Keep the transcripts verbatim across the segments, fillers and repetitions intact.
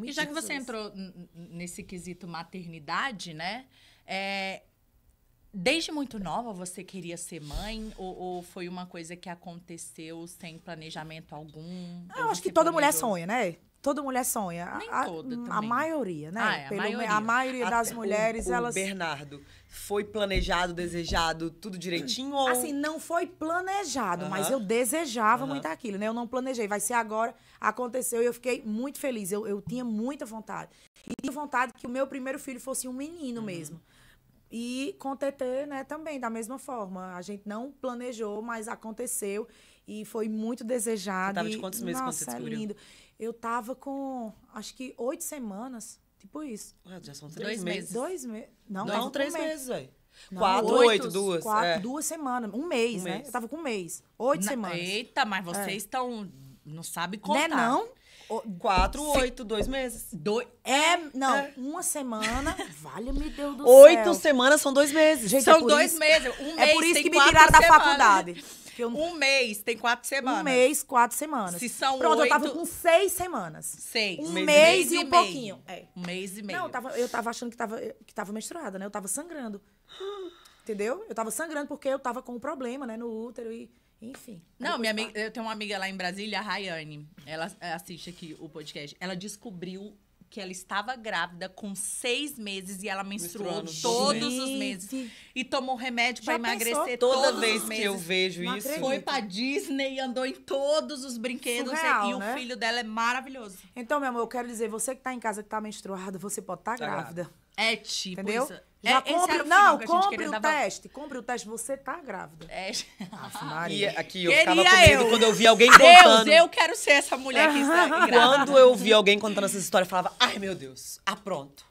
nome de Jesus. E já que você entrou nesse quesito maternidade, né? É, desde muito nova você queria ser mãe? Ou, ou foi uma coisa que aconteceu sem planejamento algum? Eu acho que toda planejou... mulher sonha, né? Toda mulher sonha. Nem a, toda também. A maioria, né? Ah, é, a, Pelo, maioria. a maioria das a, mulheres, o, o elas... Bernardo, foi planejado, desejado, tudo direitinho? Ou... Assim, não foi planejado, uh-huh. mas eu desejava uh-huh. muito aquilo, né? Eu não planejei, vai ser agora, aconteceu e eu fiquei muito feliz. Eu, eu tinha muita vontade. E tinha vontade que o meu primeiro filho fosse um menino uh-huh. mesmo. E com o Tetê, né, também, da mesma forma. A gente não planejou, mas aconteceu e foi muito desejado. Você tava de quantos meses quando você descobriu? Nossa, é lindo. Eu tava com, acho que, oito semanas, tipo isso. Ah, já são três dois meses. meses. Dois meses. Não, não, não três meses, velho. Quatro, oito, oito duas. Quatro, é. duas semanas. Um mês, um né? Mês. Eu tava com um mês. Oito Na, semanas. Eita, mas vocês estão... É. Não sabe contar. Não é não? O, quatro, se, oito, dois meses. Dois, é, não, é. uma semana. Valha-me Deus do oito céu. Oito semanas são dois meses. Gente, são é dois isso, meses. Um é mês, por isso que me tiraram semanas. da faculdade. Eu... Um mês, tem quatro semanas. Um mês, quatro semanas. Se são Pronto, oito... eu tava com seis semanas. Seis. Um mês, mês e um meio. pouquinho. É. Um mês e meio. Não, eu tava, eu tava achando que tava, que tava menstruada, né? Eu tava sangrando. Entendeu? Eu tava sangrando porque eu tava com um problema, né? No útero e... Enfim. Não, minha amiga, eu tenho uma amiga lá em Brasília, a Rayane. Ela assiste aqui o podcast. Ela descobriu que ela estava grávida com seis meses e ela menstruou todos os meses. E tomou remédio para emagrecer toda vez que eu vejo isso. Foi pra Disney, andou em todos os brinquedos. E o filho dela é maravilhoso. Então, meu amor, eu quero dizer, você que tá em casa, que tá menstruada, você pode estar grávida. É tipo Entendeu? isso. Já é, compre, não, compre o teste. Dar... Compre o teste, você tá grávida. É. Nossa, Maria. E aqui, eu Queria ficava com medo eu. quando eu vi alguém contando. Deus, eu quero ser essa mulher que está grávida. Quando eu vi alguém contando essa história, eu falava, ai, meu Deus, ah, pronto.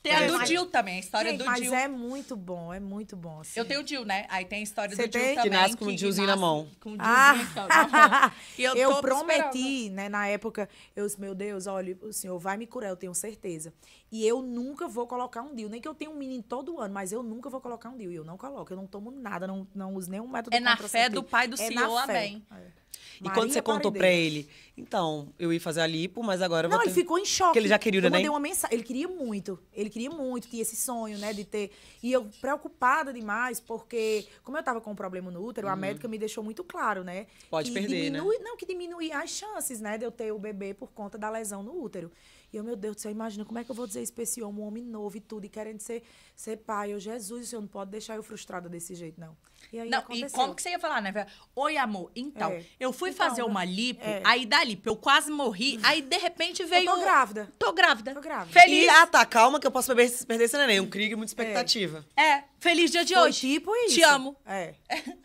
Tem a do Dil também, a história Sim, do Dil. Mas é muito bom, é muito bom. Assim. Eu tenho o Dil, né? Aí tem a história Cê do Dil também. Que nasce com o Dilzinho na mão. Com o Dilzinho ah. na mão. E eu eu prometi, né? Na época, eu disse, meu Deus, olha, o Senhor vai me curar, eu tenho certeza. E eu nunca vou colocar um Dil. Nem que eu tenha um menino todo ano, mas eu nunca vou colocar um Dil. E eu não coloco, eu não tomo nada, não, não uso nenhum método É na fé do pai do é Senhor, amém. É. E Maria quando você contou para ele, então, eu ia fazer a lipo, mas agora eu vou Não, ter... ele ficou em choque. Porque ele já queria, né? Eu mandei uma mensagem. Ele queria muito. Ele queria muito, tinha esse sonho, né, de ter... E eu preocupada demais, porque como eu tava com um problema no útero, uhum. a médica me deixou muito claro, né? Pode perder, diminui... né? Não, que diminuía as chances, né, de eu ter o bebê por conta da lesão no útero. E eu, meu Deus do céu, imagina, como é que eu vou dizer isso pra esse homem, um homem novo e tudo, e querendo ser, ser pai. Eu, Jesus, o Senhor não pode deixar eu frustrada desse jeito, não. E aí não, aconteceu. E como que você ia falar, né? Oi, amor, então, é. eu fui então, fazer uma lipo, é. aí da lipo eu quase morri, aí de repente veio... Eu tô grávida. Tô grávida. Tô grávida. Feliz. E, ah, tá, calma que eu posso perder, perder esse neném. Um crio e muita expectativa. É. é. Feliz dia de foi hoje. tipo isso. Te amo. É.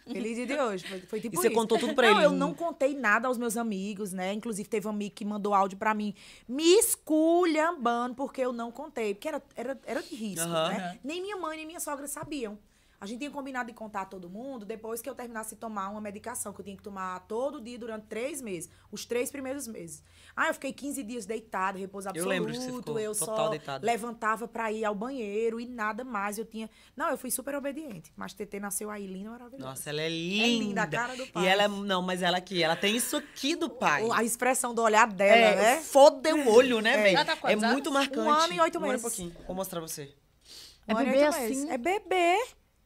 Feliz dia de hoje. Foi, foi tipo e isso. E você contou tudo pra não, ele? Não, eu não contei nada aos meus amigos, né? Inclusive, teve um amigo que mandou áudio pra mim. Me esculhambando, porque eu não contei. Porque era, era, era de risco, uhum, né? Uhum. Nem minha mãe, nem minha sogra sabiam. A gente tinha combinado de contar a todo mundo depois que eu terminasse de tomar uma medicação que eu tinha que tomar todo dia durante três meses. Os três primeiros meses. Ah, eu fiquei quinze dias deitada, repouso absoluto. Eu lembro que você ficou eu total só deitada. Levantava pra ir ao banheiro e nada mais. Eu tinha... Não, eu fui super obediente. Mas Tetê nasceu aí, linda, maravilhosa. Nossa, ela é linda. É linda, a cara do pai. E ela... Não, mas ela aqui, ela tem isso aqui do pai. A expressão do olhar dela, é, né? Foda o olho, né, velho? É, ela tá com é muito marcante. Um ano e oito meses. Um ano e pouquinho. Vou mostrar pra você. É um bebê ano e oito assim? Meses. É bebê.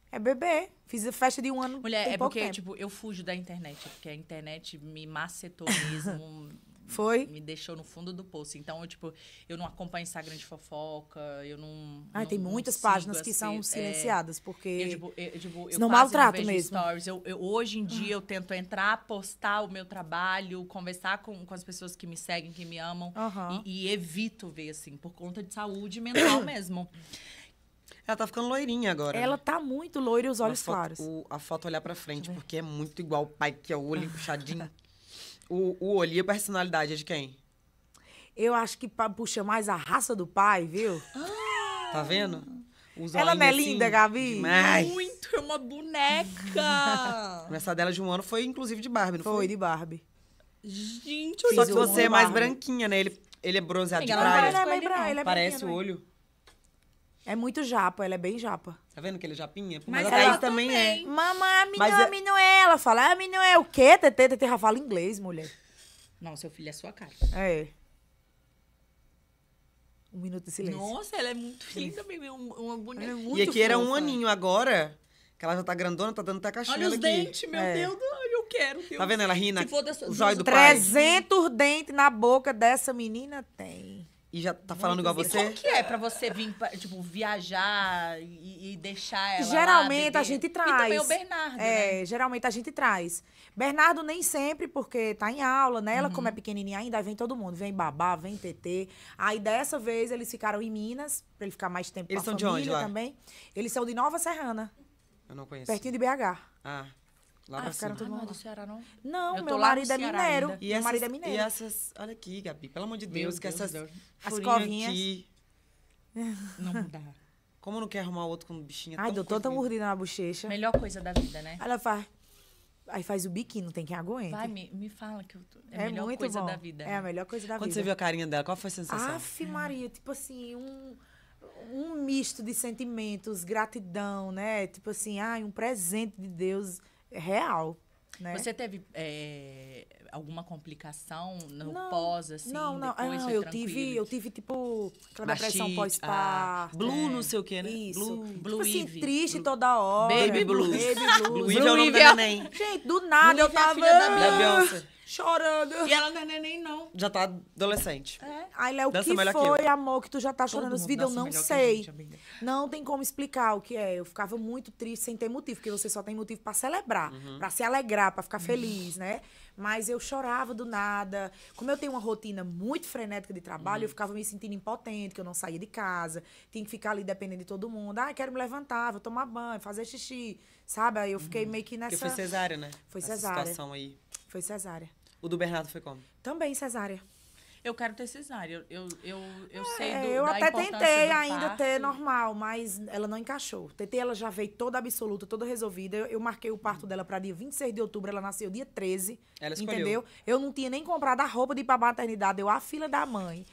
É bebê. Fiz a festa de um ano. Mulher, é porque, tempo. tipo, eu fujo da internet. Porque a internet me macetou mesmo. Foi? Me deixou no fundo do poço. Então, eu, tipo, eu não acompanho Instagram de fofoca, eu não... Ah, não, tem muitas não páginas que assim, são silenciadas, é, porque... Eu, tipo, eu, tipo, eu não maltrato mesmo. Stories. Eu, eu, hoje em dia, eu tento entrar, postar o meu trabalho, conversar com, com as pessoas que me seguem, que me amam. Uhum. E, e evito ver, assim, por conta de saúde mental mesmo. Ela tá ficando loirinha agora. Ela né? tá muito loira e os olhos a foto, claros. O, a foto olhar pra frente, porque é muito igual o pai, que é o olho puxadinho. O, o olho e a personalidade é de quem? Eu acho que puxa mais a raça do pai, viu? Tá vendo? Os ela não é assim, linda, Gabi? Demais. Muito, é uma boneca. Essa dela de um ano foi, inclusive, de Barbie, não foi? Foi de Barbie. Gente, eu Só que você é mais Barbie. branquinha, né? Ele, ele é bronzeado de praia. Ele é mais branco, ele é Parece o olho. É muito japa, ela é bem japa. Tá vendo que ele é japinha? Mas, mas a Thaís também, também é. Mamãe, a mim não é. Ela fala, a mim não é o quê? Tetê, Tetê já fala inglês, mulher. Não, seu filho é sua cara. É. um minuto de silêncio. Nossa, ela é muito linda, bem, uma boneca. É muito e aqui fofa. Era um aninho agora, que ela já tá grandona, tá dando até cachorro. Olha os dentes, meu é. Deus do céu. Eu quero, Deus. Tá vendo ela rindo? O zóio do pai. trezentos dentes na boca dessa menina tem. E já tá falando igual a você? E como que é pra você vir, tipo, viajar e, e deixar ela geralmente lá, a gente traz. E também o Bernardo, é, né? Geralmente a gente traz. Bernardo nem sempre, porque tá em aula, né? Ela, uhum. Como é pequenininha ainda, aí vem todo mundo. Vem Babá, vem Tetê. Aí, dessa vez, eles ficaram em Minas, pra ele ficar mais tempo eles com a família. Eles são de onde, lá? Também. Eles são de Nova Serrana. Eu não conheço. Pertinho de B H. Ah. Lá ah, ficaram todo mundo. Não é do Ceará, não? Não, meu marido é mineiro. Meu marido é mineiro. E essas... Olha aqui, Gabi, pelo amor de Deus, que essas... As covinhas. Aqui. Não dá. Como não quer arrumar outro com um bichinho tão... Ai, deu tanta mordida na bochecha. Melhor coisa da vida, né? Ela faz... Aí faz o biquinho, não tem quem aguente. Vai, me, me fala que eu tô... é, é a melhor muito coisa bom. Da vida. Né? É a melhor coisa da Quando vida. Quando você viu a carinha dela, qual foi a sensação? Aff, Maria, hum. tipo assim, um... Um misto de sentimentos, gratidão, né? Tipo assim, ai, um presente de Deus... real, né? Você teve é, alguma complicação no não, pós, assim? Não, não, depois ah, eu tranquilo. tive, eu tive, tipo, aquela depressão pós-parto. Ah, blue, é. não sei o que, né? Isso. Blue, blue tipo assim, Eve. triste blue. Toda hora. Baby Blue. Baby Blue. Blue Eve é o nome da neném. Gente, do nada blue eu tava... É chorando. E ela não é neném, não. Já tá adolescente. É. Aí, Léo, o que foi, que amor, que tu já tá todo chorando os vídeos? Eu não sei. Gente, não tem como explicar o que é. Eu ficava muito triste sem ter motivo, porque você só tem motivo pra celebrar, uhum. pra se alegrar, pra ficar uhum. feliz, né? Mas eu chorava do nada. Como eu tenho uma rotina muito frenética de trabalho, uhum. eu ficava me sentindo impotente, que eu não saía de casa, tinha que ficar ali dependendo de todo mundo. Ah, quero me levantar, vou tomar banho, fazer xixi, sabe? Aí eu fiquei uhum. meio que nessa... Porque foi cesárea, né? Foi cesárea. Essa situação aí. Foi cesárea. O do Bernardo foi como? Também cesárea. Eu quero ter cesárea. Eu, eu, eu é, sei do, eu da importância do parto. Eu até tentei ainda ter normal, mas ela não encaixou. Tentei, ela já veio toda absoluta, toda resolvida. Eu, eu marquei o parto dela para dia vinte e seis de outubro, ela nasceu dia treze. Ela escolheu. Entendeu? Eu não tinha nem comprado a roupa de ir pra maternidade, eu a filha da mãe.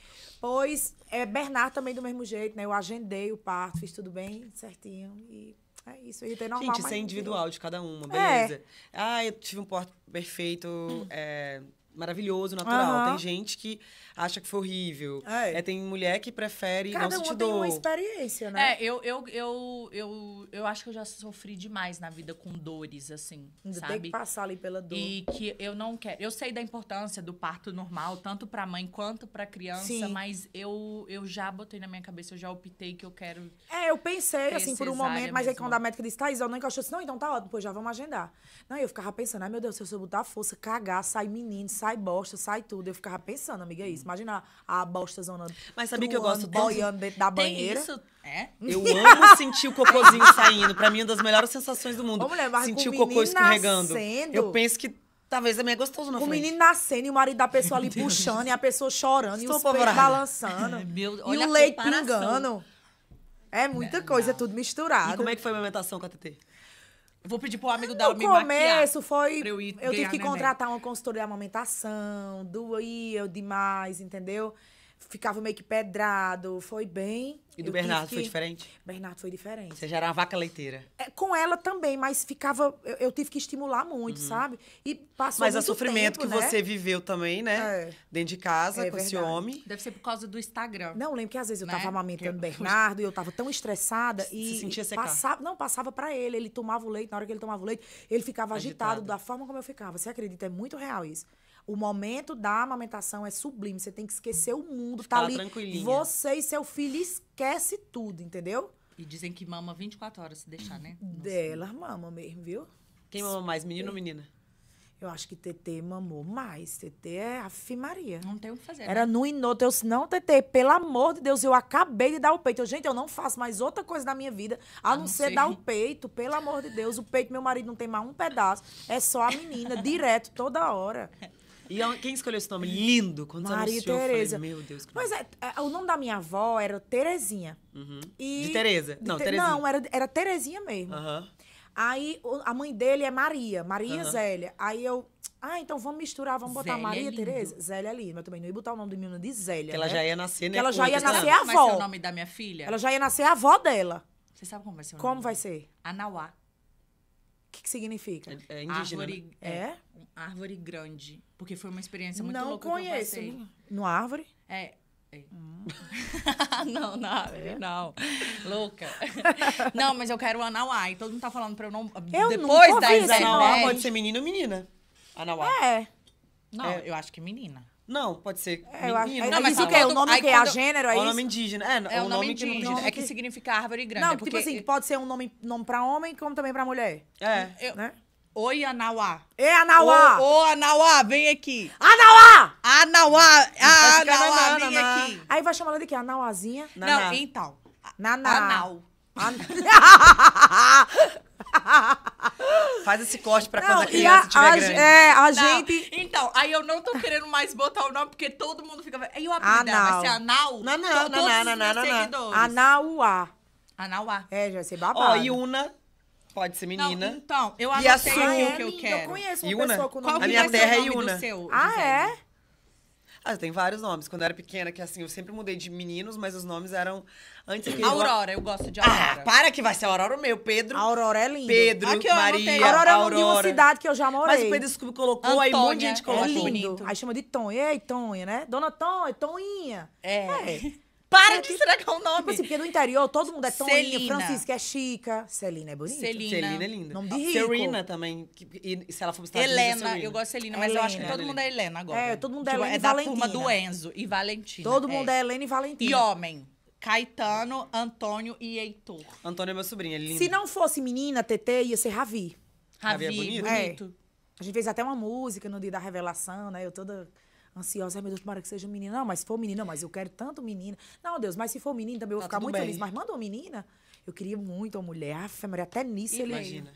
Pois, é, Bernardo também do mesmo jeito, né? Eu agendei o parto, fiz tudo bem certinho e... É isso, é normal. Gente, isso é individual de cada uma, beleza. É. Ah, eu tive um parto perfeito, hum. é, maravilhoso, natural. Uhum. Tem gente que acha que foi horrível. É. É, tem mulher que prefere cada não um sentir dor. Cada uma tem uma experiência, né? É, eu, eu, eu, eu, eu acho que eu já sofri demais na vida com dores, assim, ainda sabe? Tem que passar ali pela dor. E que eu não quero... Eu sei da importância do parto normal, tanto pra mãe quanto pra criança, sim. mas eu, eu já botei na minha cabeça, eu já optei que eu quero... É, eu pensei, assim, por um momento, mas mesmo. Aí quando a médica disse, Thaís, eu não encaixou, assim, não, então tá ótimo, depois já vamos agendar. Não, e eu ficava pensando, ai, meu Deus, se eu botar a força, cagar, sai menino, sai bosta, sai tudo. Eu ficava pensando, amiga, isso. Imagina a bosta zona. Mas sabia que eu gosto boiando dentro da banheira. Tem isso? É? Eu amo sentir o cocôzinho saindo. Pra mim, é uma das melhores sensações do mundo. Ô, mulher, mas sentir o cocô escorregando. Nascendo, eu penso que talvez é meio gostoso na o frente. O menino nascendo e o marido da pessoa ali puxando e a pessoa chorando estou e os peitos balançando. Meu, olha e o leite pingando. É muita coisa, não. Tudo misturado. E como é que foi a amamentação com a Tetê? Vou pedir pro amigo dela me maquiar. No começo foi... Eu, eu tive que contratar uma consultora de amamentação, doía demais, entendeu? Ficava meio que pedrado, foi bem... E do eu Bernardo que... foi diferente? Bernardo foi diferente. Você já era uma vaca leiteira. É, com ela também, mas ficava... Eu, eu tive que estimular muito, uhum. sabe? E passou mas muito o sofrimento tempo, que né? você viveu também, né? É. Dentro de casa, é, com é esse homem. Deve ser por causa do Instagram. Não, lembro que às vezes eu né? tava amamentando o Bernardo e eu tava tão estressada. Se e sentia secar. Passava, não, passava pra ele. Ele tomava o leite. Na hora que ele tomava o leite, ele ficava agitado, agitado da forma como eu ficava. Você acredita? É muito real isso. O momento da amamentação é sublime. Você tem que esquecer o mundo. Ficar tá ali. Você e seu filho esquece tudo, entendeu? E dizem que mama vinte e quatro horas se deixar, né? Dela mama mesmo, viu? Quem mama mais, menino ou menina? Eu acho que Tetê mamou mais. Tetê é afimaria. Não tem o que fazer. Era né? no inoto. Eu disse, não, Tetê, pelo amor de Deus, eu acabei de dar o peito. Eu, gente, eu não faço mais outra coisa na minha vida a, a não ser sei. dar o peito. Pelo amor de Deus, o peito meu marido não tem mais um pedaço. É só a menina, direto, toda hora. E quem escolheu esse nome? Lindo. Quando Maria anunciou, Tereza. Eu falei, meu Deus. Mas é, é, o nome da minha avó era Terezinha. Uhum. E de Tereza? De não, te, Terezinha. Não, era, era Terezinha mesmo. Uhum. Aí o, a mãe dele é Maria. Maria uhum. Zélia. Aí eu... Ah, então vamos misturar, vamos botar Zélia Maria é Tereza. Zélia é linda. Eu também não ia botar o nome do menino de Zélia, que ela né? já ia nascer, né? Que ela já ia nascer a avó. Como vai ser o nome da minha filha? Ela já ia nascer a avó dela. Você sabe como vai ser o nome? Como vai ser? Anauá. O que, que significa? É, é indígena. Árvore, né? É? Árvore grande. Porque foi uma experiência muito não louca conheço. que eu passei. Não conheço. No árvore? É. é. Hum. Não, não, é? não. Louca. Não, mas eu quero o Anauá. E todo mundo tá falando pra eu não... Eu Depois das Anauá pode ser menino ou menina. Anauá. É. Não, é. eu acho que menina. Não, pode ser é, menino. Não, mas o que? O nome que é a gênero, é isso? É o nome indígena. É, é o nome indígena. É que significa árvore grande. Não, tipo assim, pode ser um nome, nome pra homem como também pra mulher. É. Eu, né? Oi, Anauá. Ei, Anauá. Ô, ô, Anauá, vem aqui. Anauá! Anauá, a Anauá, vem aqui. Aí vai chamar ela de quê? Anauazinha? Não, então. Naná. Anau. Faz esse corte pra quando não, a criança estiver grande. É, a não, gente... Então, aí eu não tô querendo mais botar o nome, porque todo mundo fica... E o apelido dela vai ser Anau? Não, não, não, não. Anauá. Anauá. É, já vai ser babado. Ó, Iuna. Pode ser menina. Não, então, eu anotei a sua, é que eu quero. Eu conheço uma Iuna. pessoa com o nome. A minha terra é Iuna. Seu, ah, é? Ah, tem vários nomes. Quando eu era pequena, que assim, eu sempre mudei de meninos, mas os nomes eram... antes que Aurora, eu gosto de Aurora. Ah, para que vai ser Aurora o meu, Pedro. Aurora é linda. Pedro, aqui eu Maria, anotei. Aurora é Aurora. Uma cidade que eu já morei. Mas o Pedro Scooby colocou, Antônia, aí um monte de gente colocou. É lindo. Aí chama de Tonhinha. Ei, Tonhinha, né? Dona Tonhinha, Tonhinha. É. é. Para de estragar o nome. Tipo assim, porque no interior todo mundo é Tonhinha, Francisca é Chica. Celina é bonita. Celina. Celina é linda. Nome de rico. Serena também. E se ela for buscar Helena, Unidos, eu gosto de Celina, mas Helena. eu acho que todo mundo é Helena agora. É, todo mundo é Helena tipo, e Valentina. É da turma do Enzo e Valentina. Todo mundo é, é Helena e Valentina. E homem. Caetano, Antônio e Heitor. Antônio é meu sobrinho, é lindo. Se não fosse menina, Tetê, ia ser Ravi. Ravi, Ravi é bonito. É. bonito. A gente fez até uma música no dia da revelação, né? Eu toda... ansiosa, ai meu Deus, tomara que seja um menino. Não, mas se for menina, mas eu quero tanto menina. Não, Deus, mas se for menino também eu vou tá ficar muito bem. feliz. Mas manda uma menina. Eu queria muito uma mulher. Aff, Maria, até nisso ele... Imagina.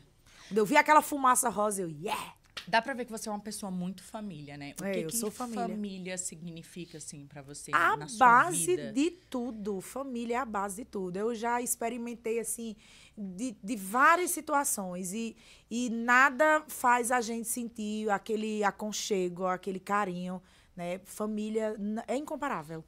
Quando eu vi aquela fumaça rosa, eu... Yeah! Dá pra ver que você é uma pessoa muito família, né? O é, que, eu que sou família. família significa, assim, pra você a na sua A base vida? de tudo. Família é a base de tudo. Eu já experimentei, assim, de, de várias situações. E, e nada faz a gente sentir aquele aconchego, aquele carinho... Né? Família é incomparável.